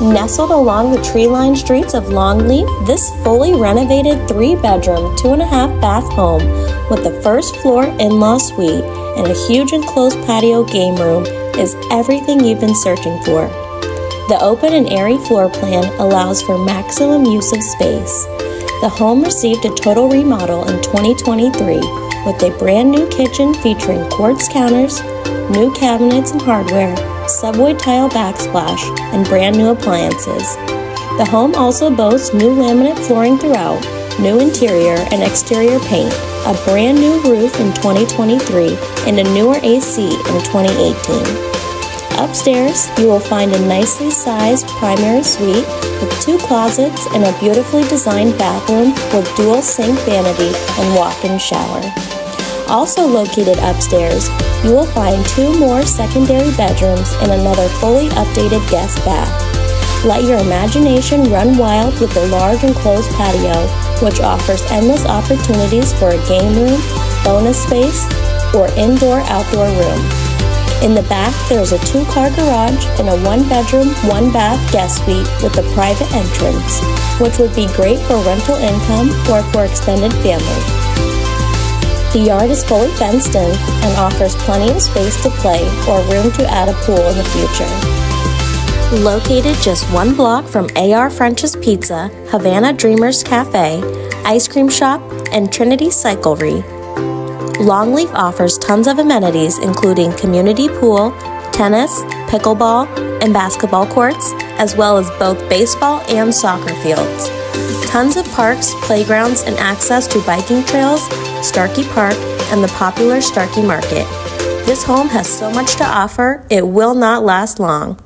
Nestled along the tree-lined streets of Longleaf, this fully renovated 3-bedroom, 2.5-bath home with the first floor in-law suite and a huge enclosed patio game room is everything you've been searching for. The open and airy floor plan allows for maximum use of space. The home received a total remodel in 2023 with a brand new kitchen featuring quartz counters, new cabinets and hardware, subway tile backsplash, and brand new appliances. The home also boasts new laminate flooring throughout, new interior and exterior paint, a brand new roof in 2023, and a newer AC in 2018. Upstairs, you will find a nicely sized primary suite with 2 closets and a beautifully designed bathroom with dual sink vanity and walk-in shower. Also located upstairs, you will find 2 more secondary bedrooms and another fully updated guest bath. Let your imagination run wild with the large enclosed patio, which offers endless opportunities for a game room, bonus space, or indoor-outdoor room. In the back, there is a 2-car garage and a 1-bedroom, 1-bath guest suite with a private entrance, which would be great for rental income or for extended family. The yard is fully fenced in and offers plenty of space to play or room to add a pool in the future. Located just 1 block from A.R. French's Pizza, Havana Dreamers Cafe, Ice Cream Shop, and Trinity Cyclery, Longleaf offers tons of amenities including community pool, tennis, pickleball, and basketball courts, as well as both baseball and soccer fields. Tons of parks, playgrounds, and access to biking trails, Starkey Park, and the popular Starkey Market. This home has so much to offer, it will not last long.